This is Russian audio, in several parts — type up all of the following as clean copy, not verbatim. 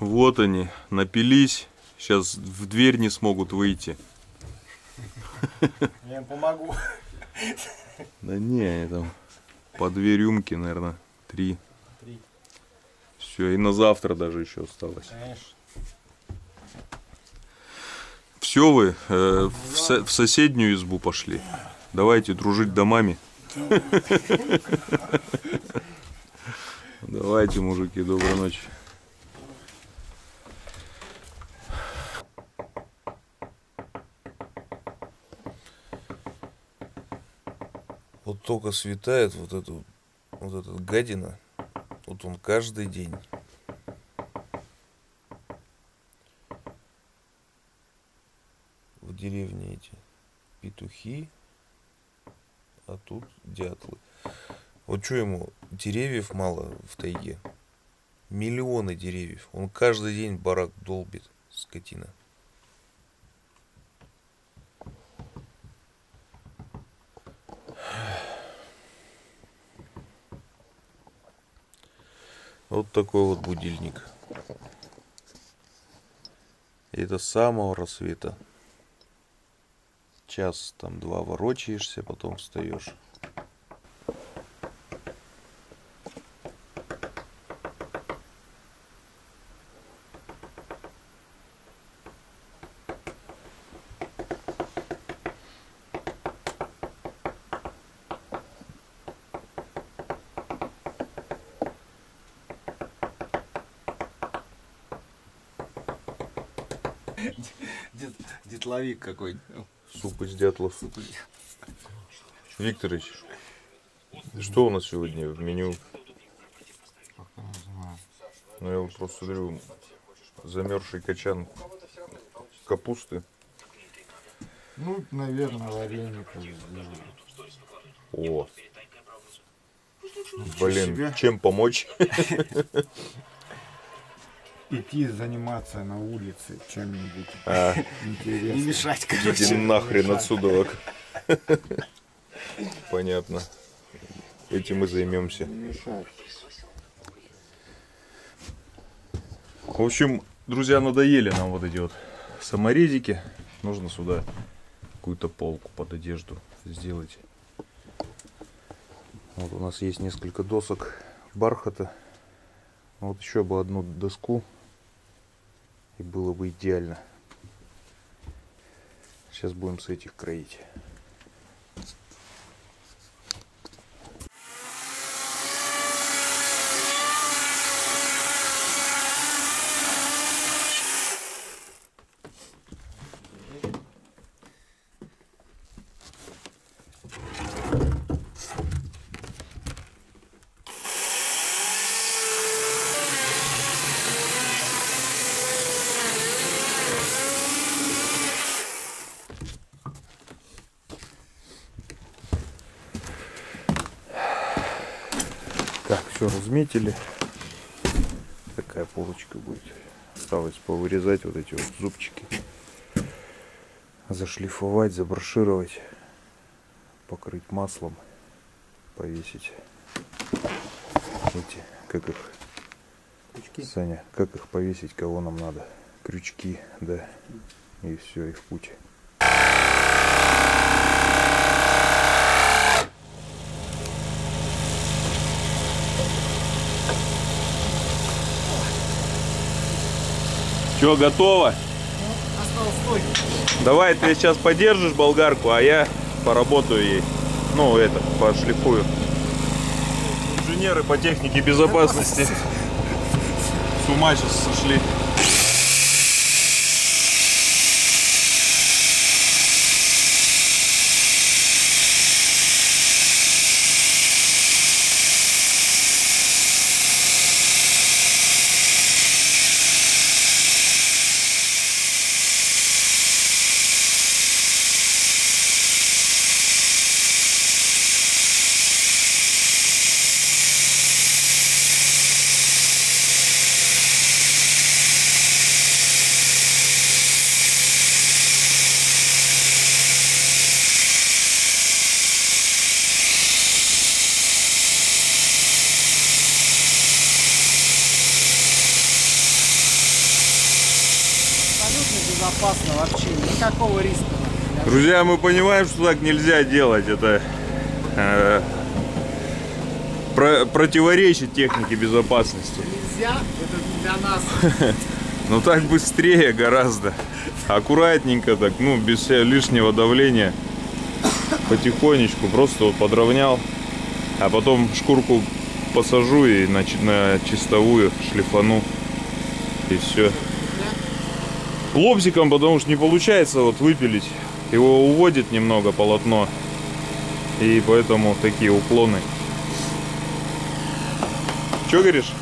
Вот они, напились. Сейчас в дверь не смогут выйти. Я им помогу. Да не, они там по 2 рюмки, наверное, 3. Все, и на завтра даже еще осталось. Конечно. Все, вы в соседнюю избу пошли. Давайте дружить домами. Давайте, мужики, доброй ночи. Вот только светает вот эта гадина. Вот он каждый день. В деревне эти петухи, а тут дятлы. Вот что ему, деревьев мало в тайге. Миллионы деревьев. Он каждый день барак долбит, скотина. Вот такой вот будильник. И это с самого рассвета. Час там 2 ворочаешься, потом встаешь. Детловик какой-нибудь. Суп из дятлов. Викторович, что у нас сегодня в меню? Ну, я вот просто смотрю, замерзший качан капусты. Ну, наверное, вареников. О, блин, чем помочь? Идти заниматься на улице чем-нибудь интересным. Не мешать, короче. Иди нахрен отсюда. Понятно. Этим мы займемся. Не мешать. В общем, друзья, надоели нам вот эти вот саморезики. Нужно сюда какую-то полку под одежду сделать. Вот у нас есть несколько досок бархата. Вот еще бы одну доску. И было бы идеально. Сейчас будем с этих кроить. Разметили, такая полочка будет. Осталось повырезать вот эти вот зубчики, зашлифовать, заброшировать, покрыть маслом, повесить эти, как их, крючки. Саня, как их повесить, кого нам надо, крючки, да, и все, и в путь. Все, готово? Давай, ты сейчас подержишь болгарку, а я поработаю ей. Ну, это, пошлифую. Инженеры по технике безопасности с ума сейчас сошли. безопасно вообще, никакого риска. Друзья, мы понимаем, что так нельзя делать. Это противоречит технике безопасности. Нельзя, это для нас. Но так быстрее гораздо. Аккуратненько так, ну, без лишнего давления. Потихонечку, просто вот подровнял. А потом шкурку посажу и на чистовую шлифану. И все. Лобзиком, потому что не получается вот выпилить. Его уводит немного полотно. И поэтому такие уклоны. Че говоришь?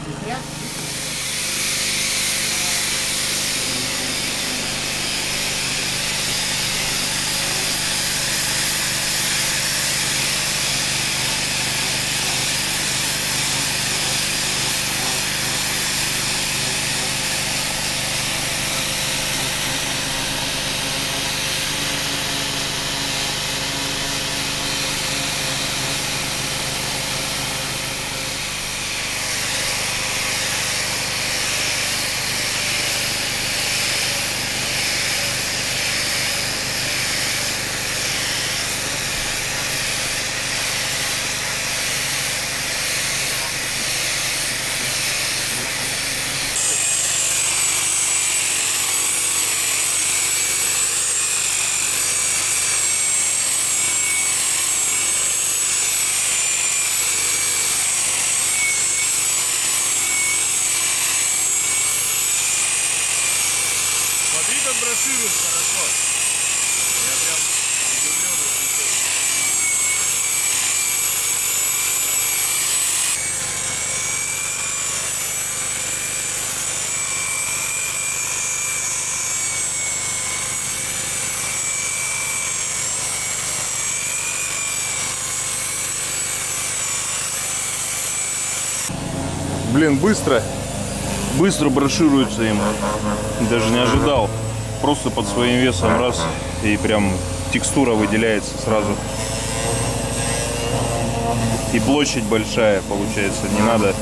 Блин, быстро брошируется им, даже не ожидал, просто под своим весом раз, и прям текстура выделяется сразу. И площадь большая получается, не надо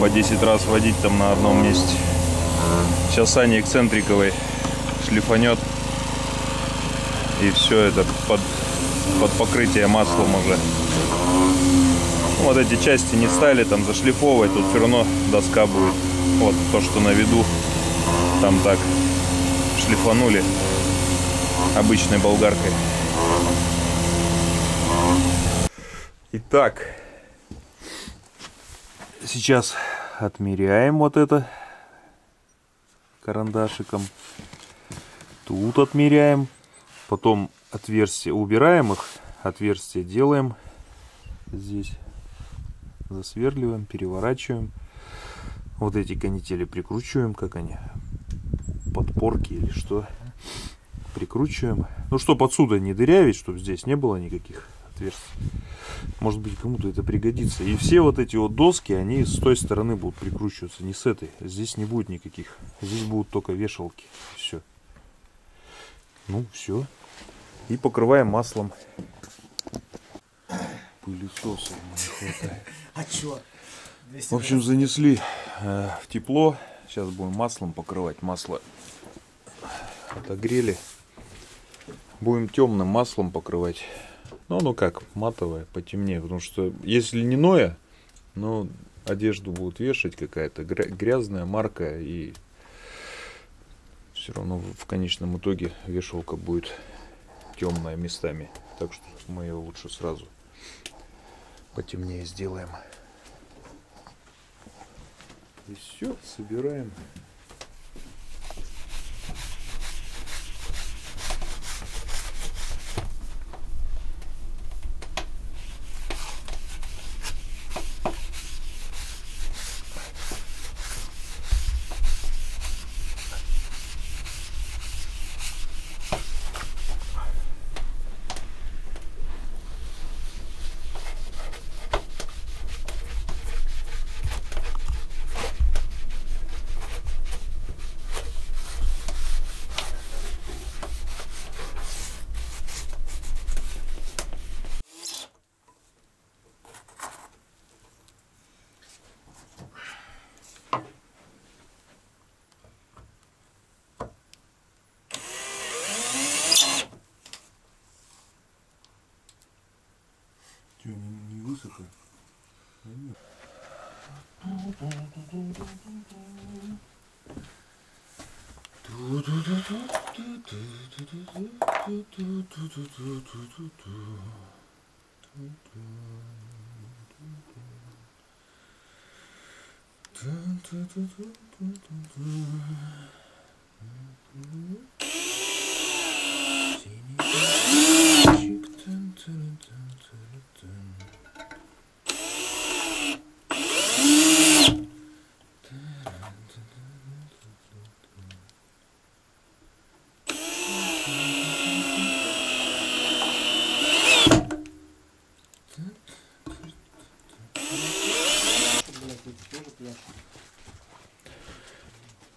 по 10 раз водить там на одном месте. Сейчас Саня эксцентриковый шлифанет, и все это под покрытие маслом уже. Вот эти части не стали там зашлифовывать, тут все равно доска будет. Вот то, что на виду, там так шлифанули обычной болгаркой. Итак, сейчас отмеряем вот это карандашиком. Тут отмеряем, потом отверстия убираем их, отверстия делаем здесь. Засверливаем, переворачиваем. Вот эти канители прикручиваем, как они, подпорки или что, прикручиваем. Ну, чтобы отсюда не дырявить, чтобы здесь не было никаких отверстий. Может быть, кому-то это пригодится. И все вот эти вот доски, они с той стороны будут прикручиваться, не с этой. Здесь не будет никаких. Здесь будут только вешалки. Все. Ну, все. И покрываем маслом. Пылесоса не хватает. А чё? В общем, занесли в тепло. Сейчас будем маслом покрывать. Масло отогрели. Будем темным маслом покрывать. Но оно как, матовое, потемнее. Потому что если льняное, но одежду будут вешать, какая-то грязная марка. И все равно в конечном итоге вешалка будет темная местами. Так что мы ее лучше сразу потемнее сделаем. И все, собираем.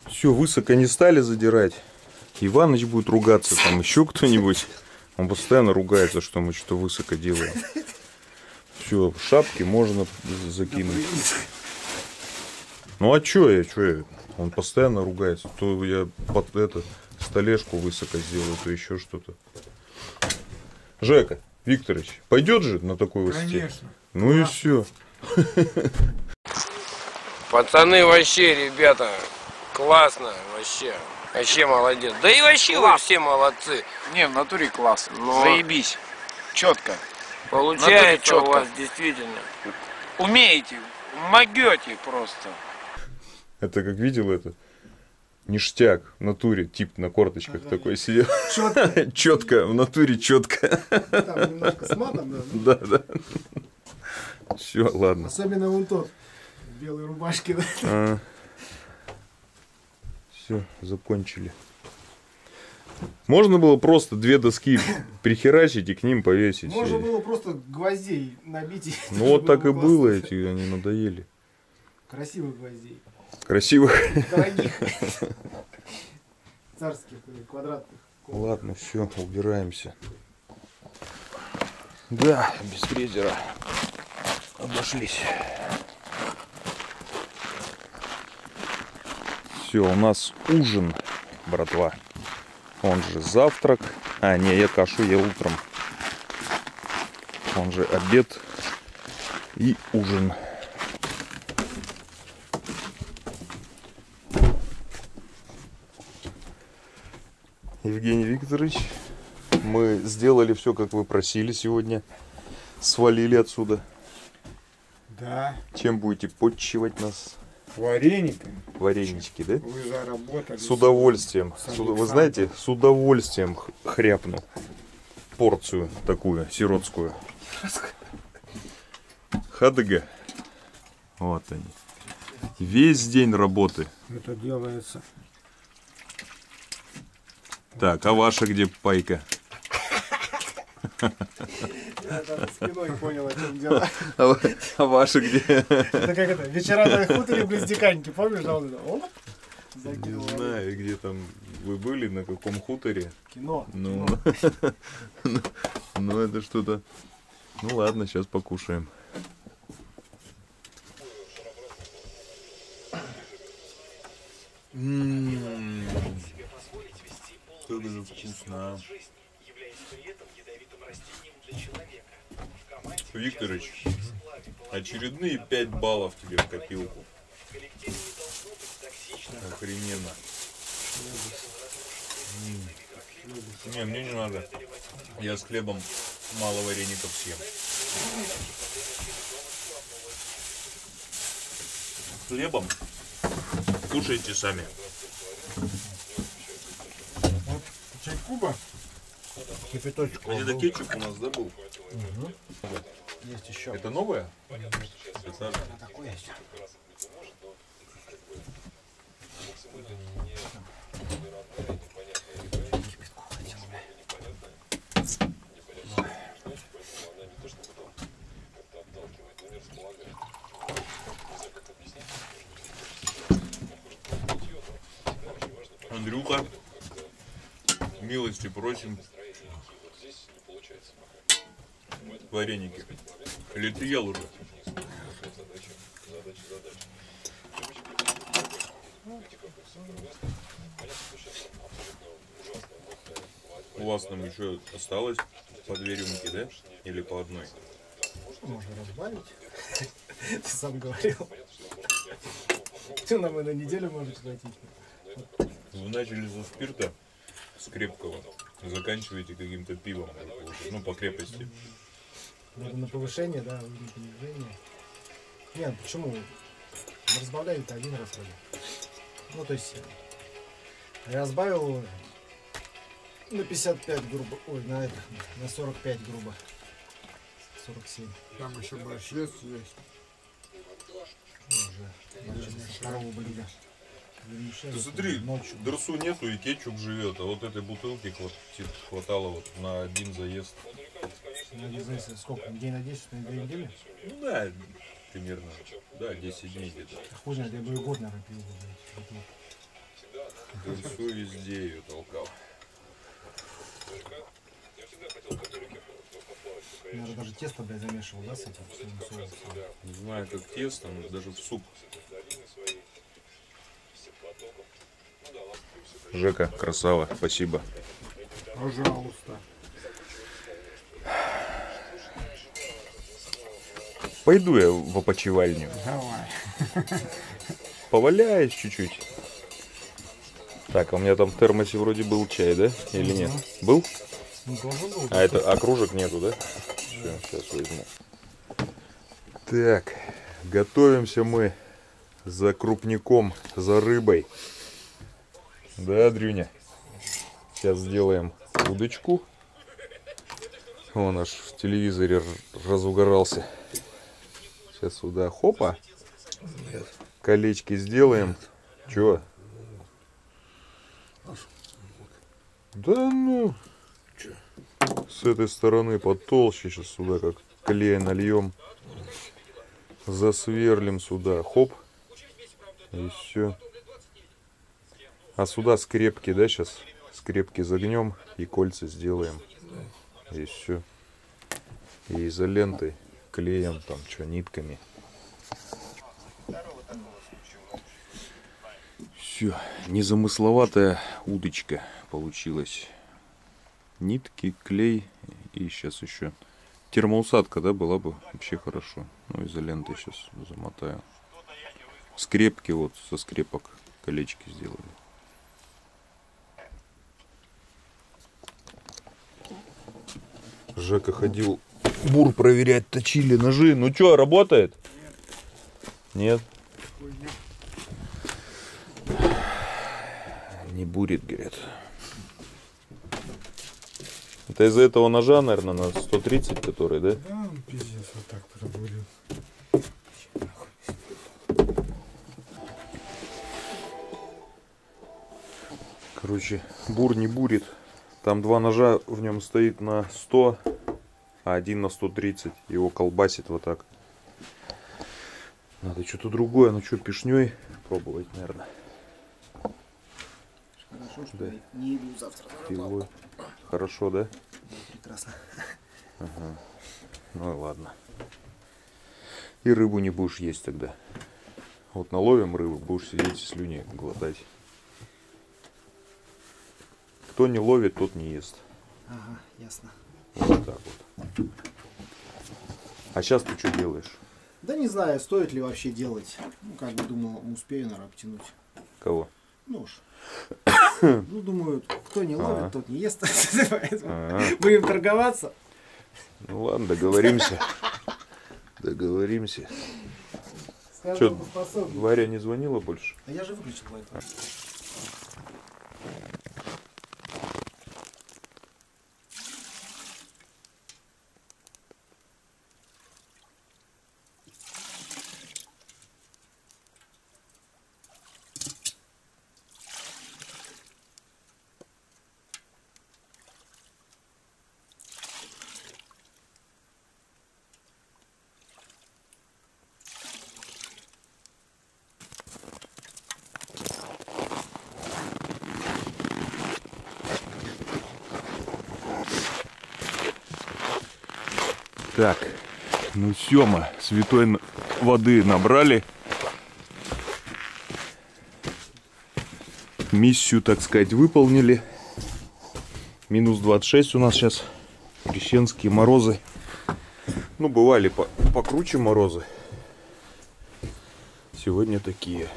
Все, высоко не стали задирать. Иваныч будет ругаться, там еще кто-нибудь. Он постоянно ругается, что мы что-то высоко делаем. Все, шапки можно закинуть. Ну а что я, Он постоянно ругается. То я под это столешку высоко сделаю, то еще что-то. Жека Викторович, пойдет же на такой высоте? Конечно. Ну да. И все. Пацаны, вообще, ребята, классно, вообще. Вообще молодец. Да и вообще вы все молодцы. Не, в натуре класс. Но... Заебись. Четко. Получается четко. У вас действительно. Умеете, могете просто. Это как видел это? Ништяк в натуре, тип на корточках такой сидел. Четко. Четко, в натуре четко. Там немножко с матом, да? Да, да. Все, ладно. Особенно вон тот. В белой рубашке, да? Все, закончили. Можно было просто две доски прихерачить и к ним повесить. Можно было просто гвоздей набить. Ну вот так и было, эти они надоели. Красивых гвоздей. Красивых. Дорогих. Царских или квадратных. Ладно, все, убираемся. Да, без фрезера обошлись. Все, у нас ужин, братва. Он же завтрак. А, не, я кашу ел утром. Он же обед и ужин. Евгений Викторович, мы сделали все, как вы просили сегодня. Свалили отсюда. Да. Чем будете подчивать нас? Варениками. Варенички, да? Вы заработали. С удовольствием. Вы знаете, с удовольствием хряпну порцию такую сиротскую. Хадыга. Вот они. Весь день работы. Это делается. Так, а ваша где пайка? Я даже спиной понял, о чем дело. А ваши где? Это как это, вечера на хуторе близ Диканьки, помнишь? Да, вот это. Не знаю, где там вы были, на каком хуторе. Кино. Ну, кино. Ну это что-то... Ну ладно, сейчас покушаем. Как же вкусно. Викторович, очередные 5 баллов тебе в копилку. Охрененно. Не, мне не надо. Я с хлебом мало вареников съем. С хлебом кушайте сами. Вот чай-куба. Кипяточек. А это кетчуп у нас, да, был? Угу. Есть еще. Это новое? Это такое есть. Кипятку хотел, бля. Андрюха, милости просим. Вареники. Или ты ел уже? У вас там еще осталось по 2 рюмки, да? Или по одной? Можно разбавить. Ты сам говорил. Ты нам и на неделю можешь хватить. Вы начали со спирта, с крепкого, заканчиваете каким-то пивом, ну, по крепости. На повышение, да, на понижение. Нет, почему? Разбавляют один раз вроде. Ну, то есть, разбавил на 55 грубо, ой, на 45 грубо. 47. Там еще браслет есть. Уже. Ты смотри, ночью. Дырсу нету и кетчуп живет, а вот этой бутылки хватало вот на один заезд. На один заезд сколько? День на 10, на 2 недели? Ну да, примерно. Да, 10 дней где-то. Хуже, я бы и год, наверное, пил. Дырсу везде ее толкал. Наверное, даже тесто, блядь, замешивал, да, с этим? Не знаю, как тесто, но даже в суп. Жека, красава, спасибо. Пожалуйста. Пойду я в опочивальню. Давай. Поваляюсь чуть-чуть. Так, а у меня там в термосе вроде был чай, да? Или нет? Был? Был. А это окружек нету, да? Все, сейчас возьму. Так, готовимся мы за крупняком, за рыбой. Да, Дрюня? Сейчас сделаем удочку. Он аж в телевизоре разугорался. Сейчас сюда, хопа. Нет. Колечки сделаем. Чего? Да ну. Че? С этой стороны потолще. Сейчас сюда как клей нальем. Засверлим сюда. Хоп. И все. А сюда скрепки, да, сейчас? Скрепки загнем и кольца сделаем. И все. И изолентой клеем, там, что, нитками. Все. Незамысловатая удочка получилась. Нитки, клей и сейчас еще термоусадка, да, была бы вообще хорошо. Ну, изолентой сейчас замотаю. Скрепки вот, со скрепок колечки сделали. Жека ходил бур проверять, точили ножи. Ну что, работает? Нет. Нет? Не бурит, говорят. Это из-за этого ножа, наверное, на 130, который, да? Да, он пиздец вот так пробурил. Короче, бур не бурит. Там два ножа в нем стоит на 100, а один на 130. Его колбасит вот так. Надо что-то другое. Ну что, пешней пробовать, наверное. Хорошо, что да. Я не иду завтра на рыбалку. Хорошо, да? Прекрасно. Ага. Ну и ладно. И рыбу не будешь есть тогда. Вот наловим рыбу, будешь сидеть и слюни глотать. Кто не ловит, тот не ест. Ага, ясно. Вот так вот. А сейчас ты что делаешь? Да не знаю, стоит ли вообще делать. Ну, как бы думал, успею, наверное, обтянуть. Кого? Нож. Ну, думаю, кто не ловит, тот не ест. Будем торговаться. Ну ладно, договоримся. Договоримся. Что, Варя не звонила больше? А я же выключил лайк. Так, ну все, мы святой воды набрали. Миссию, так сказать, выполнили. Минус 26 у нас сейчас. Крещенские морозы. Ну, бывали покруче морозы. сегодня такие.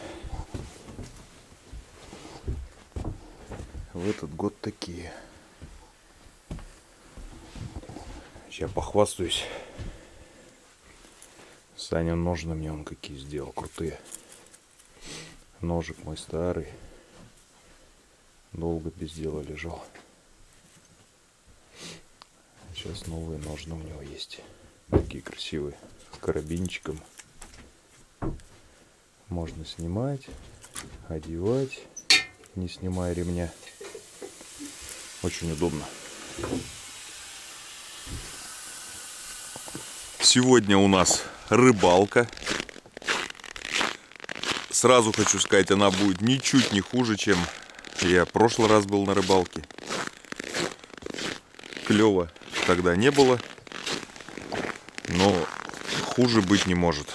В этот год такие. Сейчас похвастаюсь. Саня ножны мне он какие сделал, крутые. Ножик мой старый. Долго без дела лежал. Сейчас новые ножны у него есть. Такие красивые. С карабинчиком. Можно снимать, одевать, не снимая ремня. Очень удобно. Сегодня у нас рыбалка. Сразу хочу сказать, она будет ничуть не хуже, чем я в прошлый раз был на рыбалке. Клёво тогда не было, но хуже быть не может.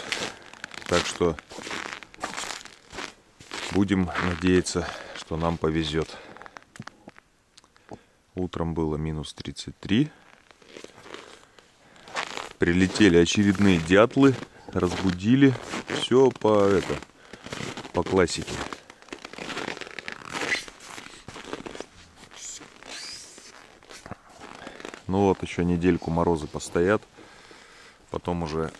Так что будем надеяться, что нам повезет. Утром было минус 33. Прилетели очередные дятлы, разбудили. Все по классике. Ну вот, еще недельку морозы постоят. Потом уже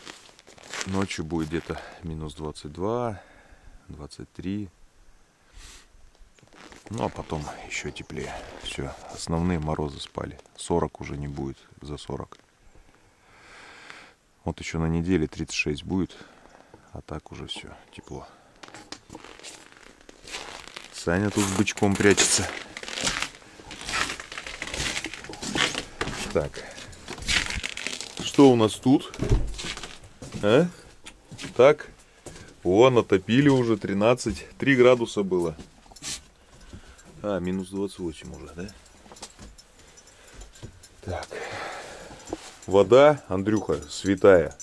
ночью будет где-то минус 22, 23. Ну, а потом еще теплее. Все, основные морозы спали. 40 уже не будет, за 40. Вот еще на неделе 36 будет, а так уже все, тепло. Саня тут с бычком прячется. Так, что у нас тут? А? Так, о, натопили уже 13, 3 градуса было. А, минус 28 уже, да? Так, вода, Андрюха, святая.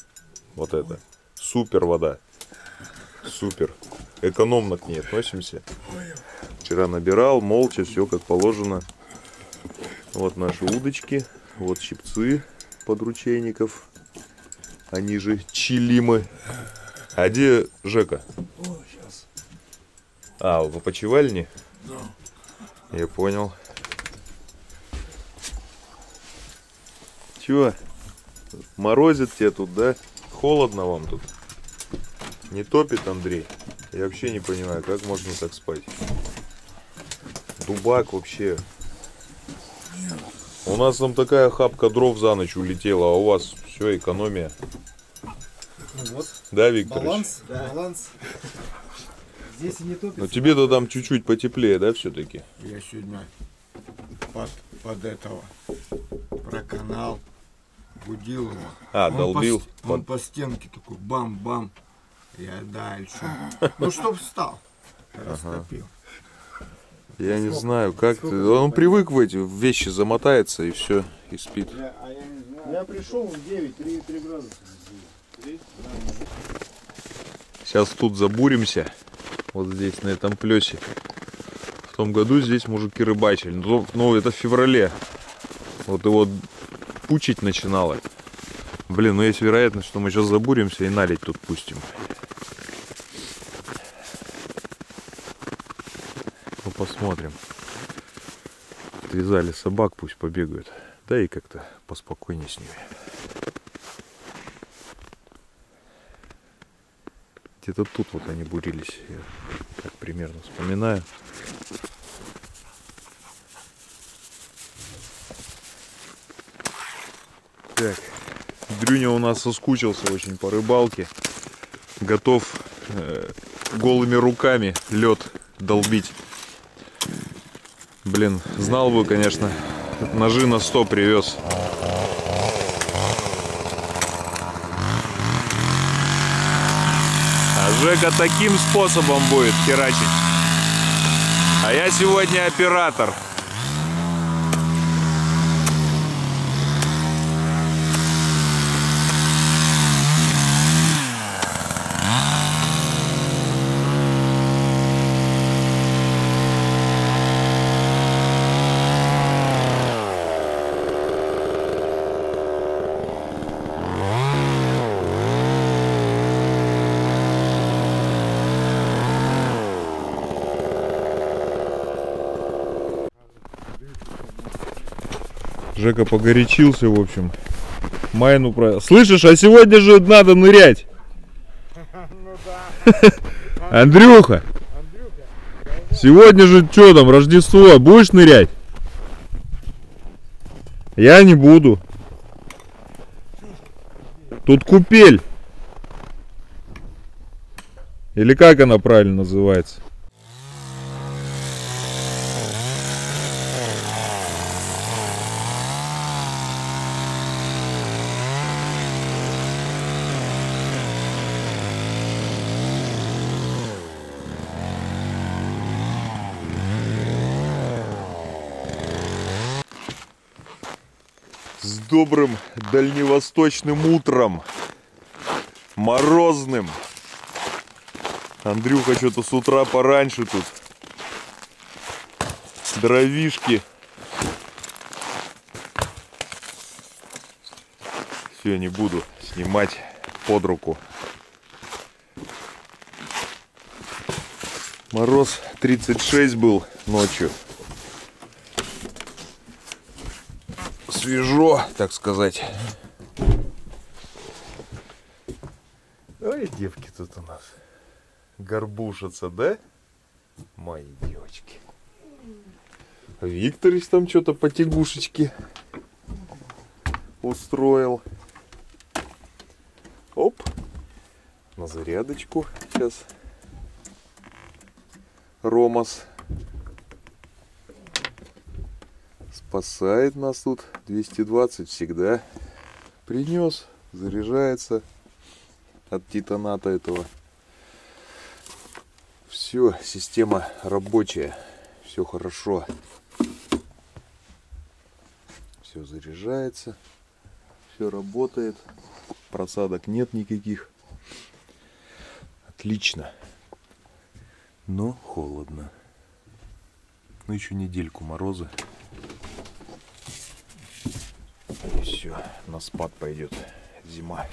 Вот это, супер вода, супер. Экономно к ней относимся. Вчера набирал, молча, все как положено. Вот наши удочки, вот щипцы подручейников. Они же чилимы. А где Жека? А, в опочивальне? Я понял. Чего? Морозит тебе тут, да? Холодно вам тут? Не топит, Андрей? Я вообще не понимаю, как можно так спать. Дубак вообще. У нас там такая хапка дров за ночь улетела, а у вас все, экономия. Ну вот. Да, Викторович? Баланс, да. Баланс. Здесь и не топится. Но тебе-то там чуть-чуть потеплее, да, все-таки? Я сегодня под этого проканал, будил его. А, он долбил? Он по стенке такой бам-бам. Я дальше. Ну, чтоб встал. Растопил. Я не знаю, как ты. Он привык в эти вещи, замотается и все, и спит. Я пришел в 9, 3 градуса. 3? Сейчас тут забуримся. Вот здесь, на этом плесе. В том году здесь мужики рыбачили. Ну, это в феврале. Вот его пучить начинало. Блин, ну есть вероятность, что мы сейчас забуримся и наледь тут пустим. Посмотрим. Отвязали собак, пусть побегают. Да и как-то поспокойнее с ними. Где-то тут вот они бурились. Я так примерно вспоминаю. Так. Дрюня у нас соскучился очень по рыбалке. Готов голыми руками лед долбить. Блин, знал бы, конечно, ножи на 100 привез. А Жека таким способом будет херачить. А я сегодня оператор. Жека погорячился, в общем. Майну про... Слышишь, а сегодня же надо нырять. Андрюха, сегодня же что там, Рождество, будешь нырять? Я не буду. Тут купель. Или как она правильно называется? С добрым дальневосточным утром, морозным. Андрюха что-то с утра пораньше тут дровишки. Все, не буду снимать под руку. Мороз 36 был ночью. Свежо, так сказать. Ой, девки тут у нас горбушатся, да? Мои девочки. Викторич там что-то по тягушечке устроил. Оп, на зарядочку сейчас. Ромас спасает нас тут, 220 всегда принес, заряжается от титаната этого. Все, система рабочая, все хорошо, все заряжается, все работает, просадок нет никаких, отлично, но холодно, ну еще недельку мороза. И все, на спад пойдет зима.